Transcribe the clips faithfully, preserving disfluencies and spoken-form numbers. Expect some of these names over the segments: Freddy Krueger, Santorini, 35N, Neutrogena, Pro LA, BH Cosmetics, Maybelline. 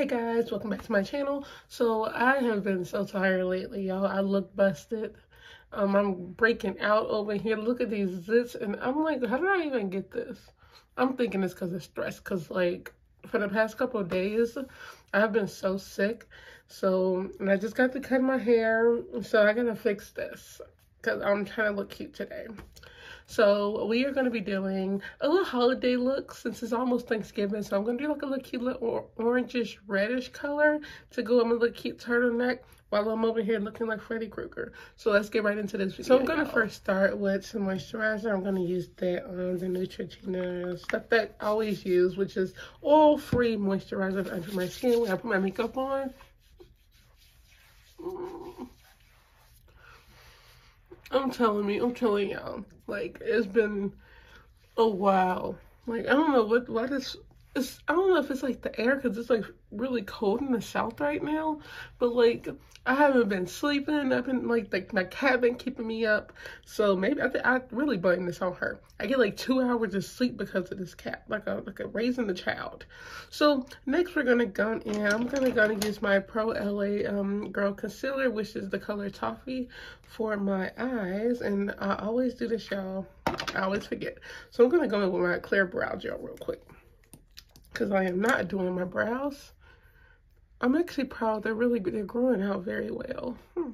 Hey guys, welcome back to my channel. So I have been so tired lately, y'all. I look busted. Um, I'm breaking out over here. Look at these zits, and I'm like, how did I even get this? I'm thinking it's because of stress, because like for the past couple of days, I've been so sick. So, and I just got to cut my hair, so I gotta fix this, because I'm trying to look cute today. So we are going to be doing a little holiday look since it's almost Thanksgiving. So I'm going to do like a little cute little or orangish reddish color to go with my little cute turtleneck while I'm over here looking like Freddy Krueger. So let's get right into this video. So I'm going to first start with some moisturizer. I'm going to use that on um, the Neutrogena stuff that I always use, which is all free moisturizer under my skin when I put my makeup on. Mm. I'm telling me, I'm telling y'all, like, it's been a while. Like, I don't know what, what is, it's, I don't know if it's, like, the air, because it's, like, really cold in the south right now. But, like, I haven't been sleeping. I've been, like, like my cat been keeping me up. So, maybe, I think I really blame this on her. I get, like, two hours of sleep because of this cat. Like, I'm like raising the child. So, next we're going to go in. I'm going to gonna use my Pro L A um, Girl Concealer, which is the color Toffee, for my eyes. And I always do this, y'all. I always forget. So, I'm going to go in with my clear brow gel real quick, because I am not doing my brows. I'm actually proud. They're really good. They're growing out very well. Hmm.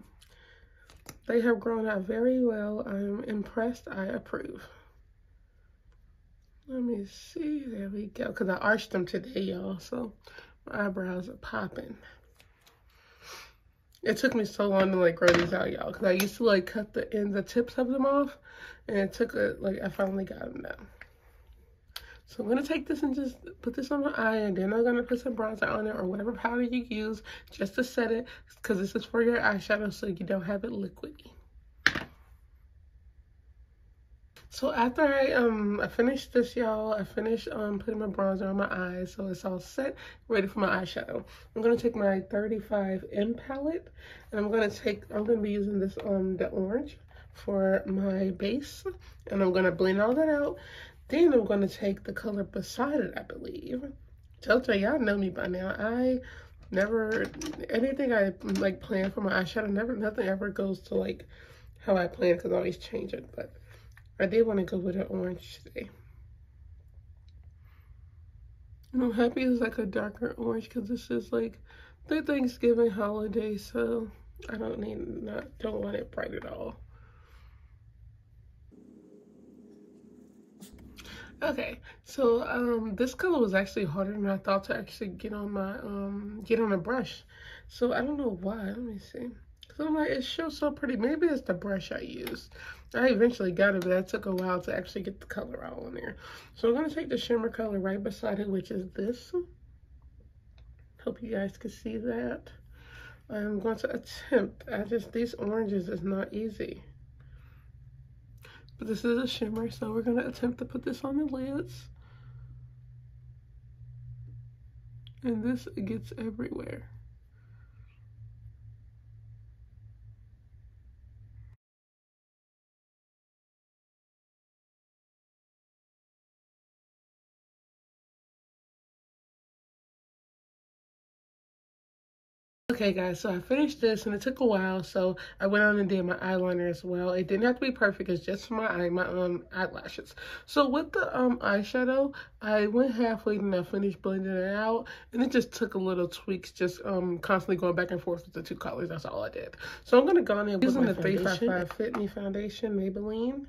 They have grown out very well. I'm impressed. I approve. Let me see. There we go. Because I arched them today, y'all. So my eyebrows are popping. It took me so long to like grow these out, y'all. Because I used to like cut the end, the tips of them off. And it took, a, like, I finally got them down. So I'm going to take this and just put this on my eye, and then I'm going to put some bronzer on it or whatever powder you use just to set it, because this is for your eyeshadow so you don't have it liquidy. So after I um I finished this, y'all, I finished um putting my bronzer on my eyes, so it's all set, ready for my eyeshadow. I'm going to take my thirty-five N palette, and I'm going to take, I'm going to be using this um the orange for my base, and I'm going to blend all that out. Then I'm going to take the color beside it, I believe. Told y'all, y'all know me by now. I never, anything I like plan for my eyeshadow, never, nothing ever goes to like how I plan, because I always change it. But I did want to go with an orange today. And I'm happy it's like a darker orange, because this is like the Thanksgiving holiday. So I don't need, not, don't want it bright at all. Okay, so um this color was actually harder than I thought to actually get on my um get on a brush. So I don't know why. Let me see. Because I'm like, it shows so pretty. Maybe it's the brush I used. I eventually got it, but that took a while to actually get the color out on there. So I'm gonna take the shimmer color right beside it, which is this. Hope you guys can see that. I'm going to attempt. I just these oranges is not easy. But this is a shimmer, so we're going to attempt to put this on the lids. And this gets everywhere. Okay guys, so I finished this, and it took a while, so I went on and did my eyeliner as well. It didn't have to be perfect, it's just for my eye, my um eyelashes. So with the um eyeshadow, I went halfway and I finished blending it out, and it just took a little tweaks, just um constantly going back and forth with the two colors. That's all I did. So I'm gonna go in and using the three fifty-five Fit Me foundation, Maybelline.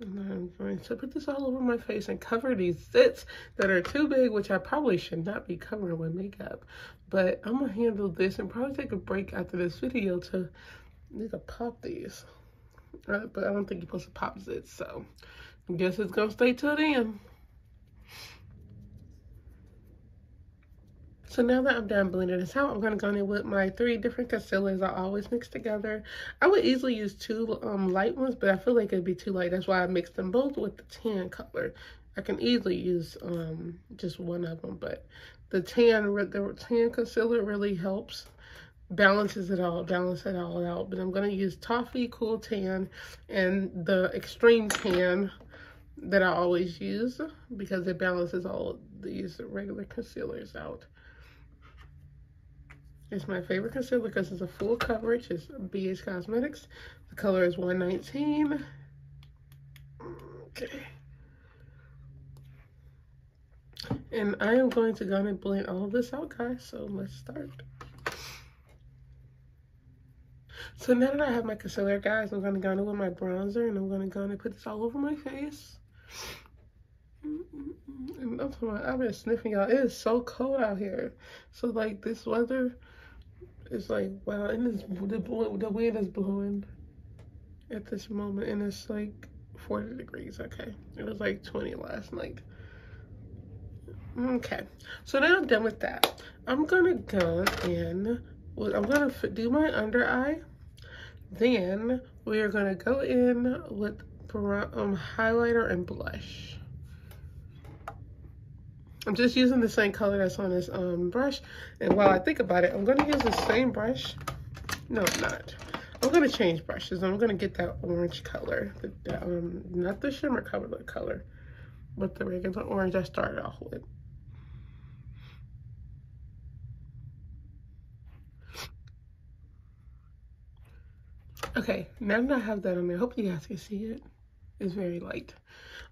And I'm going to put this all over my face and cover these zits that are too big, which I probably should not be covering with makeup. But I'm going to handle this and probably take a break after this video to make a pop these. Right? But I don't think you're supposed to pop zits, so I guess it's going to stay till then. So now that I'm done blending this out, I'm going to go in with my three different concealers I always mix together. I would easily use two um, light ones, but I feel like it'd be too light. That's why I mixed them both with the tan color. I can easily use um, just one of them, but the tan, the tan concealer really helps. Balances it all, balance it all out. But I'm going to use Toffee Cool Tan and the Extreme Tan that I always use because it balances all these regular concealers out. It's my favorite concealer because it's a full coverage. It's B H Cosmetics. The color is one nineteen. Okay. And I am going to go and blend all of this out, guys. So let's start. So now that I have my concealer, guys, I'm going to go in with my bronzer, and I'm going to go and put this all over my face. And I'm talking about, I've been sniffing, y'all. It is so cold out here. So, like, this weather is like, wow. And it's, the, the wind is blowing at this moment, and it's like forty degrees, okay? It was like twenty last night. Okay, so now I'm done with that. I'm going to go in. Well, I'm going to do my under eye. Then we are going to go in with um, highlighter and blush. I'm just using the same color that's on this um, brush. And while I think about it, I'm going to use the same brush. No, I'm not. I'm going to change brushes. I'm going to get that orange color. The, the, um, not the shimmer color, but the color. But the regular orange I started off with. Okay, now that I have that on there, hopefully you guys can see it. It's very light.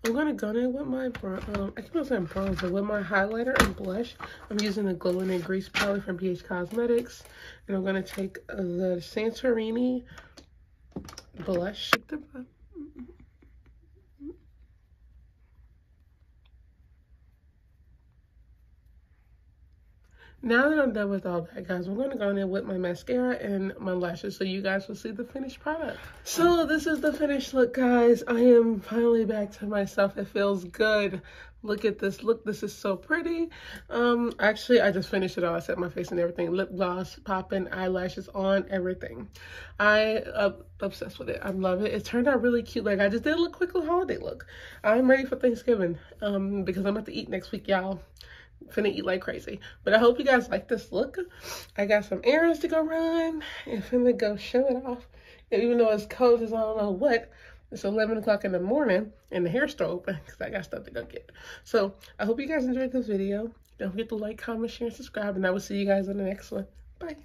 I'm gonna go in with my bron um, I keep on saying bronzer, with my highlighter and blush. I'm using the Glow and Grease palette from B H Cosmetics, and I'm gonna take the Santorini blush. Now that I'm done with all that, guys, we're going to go in with my mascara and my lashes so you guys will see the finished product. So this is the finished look, guys. I am finally back to myself. It feels good. Look at this look. This is so pretty. Um, actually, I just finished it all. I set my face and everything. Lip gloss popping, eyelashes on, everything. I am obsessed with it. I love it. It turned out really cute. Like, I just did a little quick little holiday look. I'm ready for Thanksgiving um, because I'm about to eat next week, y'all. Finna eat like crazy, but I hope you guys like this look. I got some errands to go run and finna go show it off. And even though it's cold as I don't know what, it's eleven o'clock in the morning and the hair store open because I got stuff to go get. So I hope you guys enjoyed this video. Don't forget to like, comment, share, and subscribe, and I will see you guys in the next one. Bye.